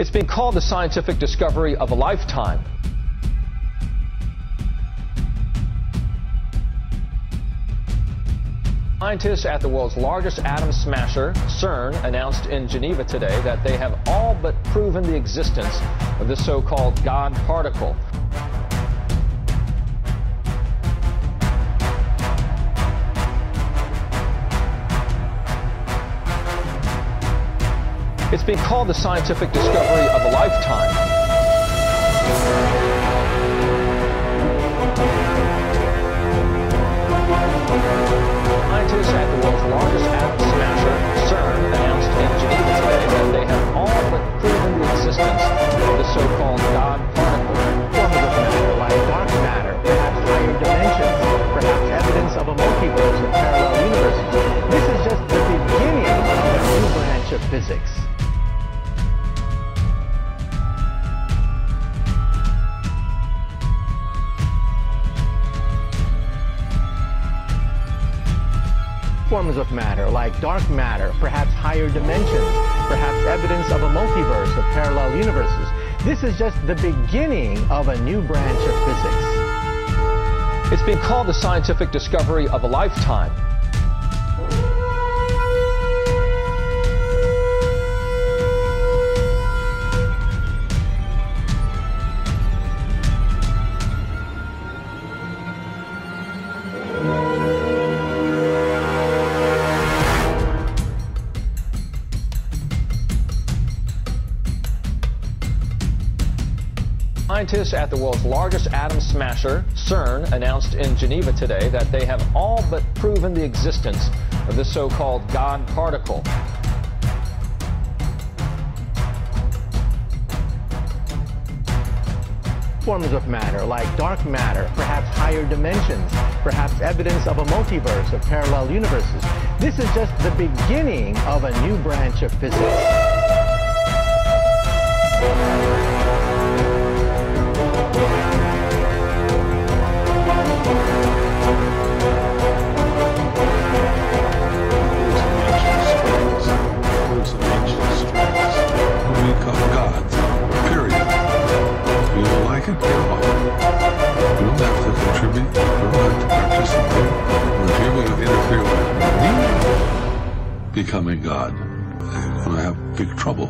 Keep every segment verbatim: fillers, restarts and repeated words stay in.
It's been called the scientific discovery of a lifetime. Scientists at the world's largest atom smasher, CERN, announced in Geneva today that they have all but proven the existence of the so-called God particle. It's been called the scientific discovery of a lifetime. Scientists at the world's largest atom smasher, CERN, announced in Geneva today that they have all but proven the existence of the so-called God particle, form of matter like dark matter, perhaps higher dimensions, perhaps evidence of a multiverse and parallel universes. This is just the beginning of a new branch of physics. Forms of matter, like dark matter, perhaps higher dimensions, perhaps evidence of a multiverse of parallel universes. This is just the beginning of a new branch of physics. It's been called the scientific discovery of a lifetime. Scientists at the world's largest atom smasher, CERN, announced in Geneva today that they have all but proven the existence of the so-called God particle. Forms of matter, like dark matter, perhaps higher dimensions, perhaps evidence of a multiverse of parallel universes. This is just the beginning of a new branch of physics. Becoming God, they're going to have big trouble.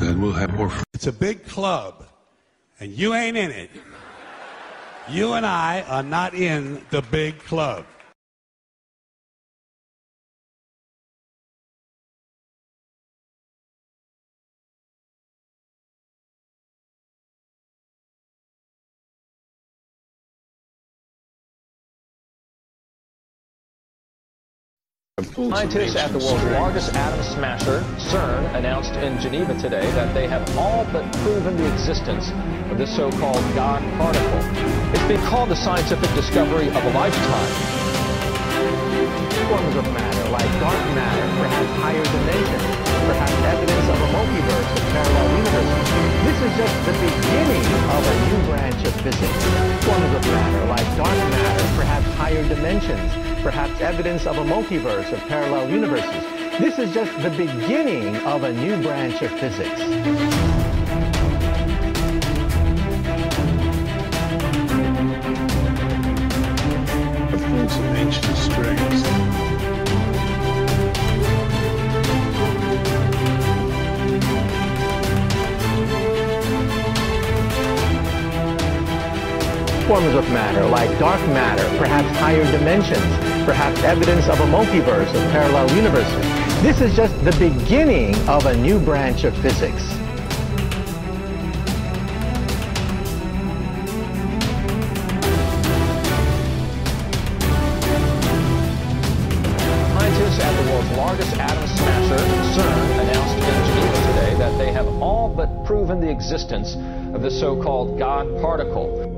Then we'll have more. It's a big club, and you ain't in it. You and I are not in the big club. Scientists at the world's largest atom smasher, CERN, announced in Geneva today that they have all but proven the existence of the so-called God particle. It's been called the scientific discovery of a lifetime. Forms of matter, like dark matter, perhaps higher dimensions, perhaps evidence of a multiverse of parallel universes. This is just the beginning of a new branch of physics. Forms of matter, like dark matter, perhaps higher dimensions, perhaps evidence of a multiverse of parallel universes. This is just the beginning of a new branch of physics. Forms of matter, like dark matter, perhaps higher dimensions, perhaps evidence of a multiverse of parallel universes. This is just the beginning of a new branch of physics. Scientists at the world's largest atom smasher, CERN, announced in Geneva today that they have all but proven the existence of the so-called God particle.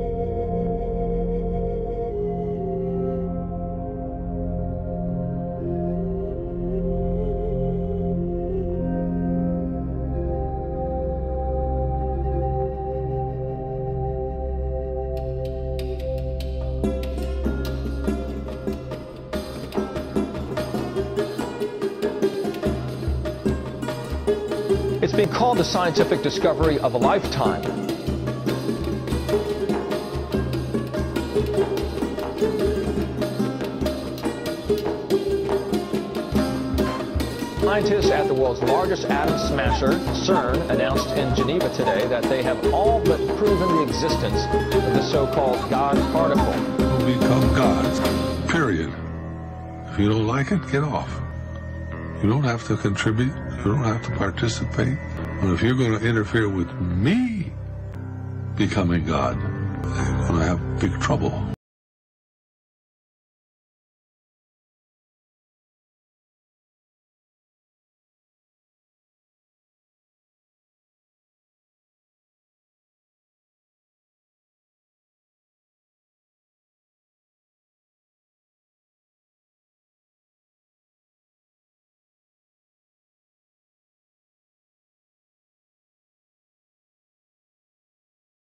It's It's been called the scientific discovery of a lifetime. Scientists at the world's largest atom smasher, CERN, announced in Geneva today that they have all but proven the existence of the so-called God particle. We'll become gods, period. If you don't like it, get off. You don't have to contribute. You don't have to participate. But if you're going to interfere with me becoming God, you're going to have big trouble.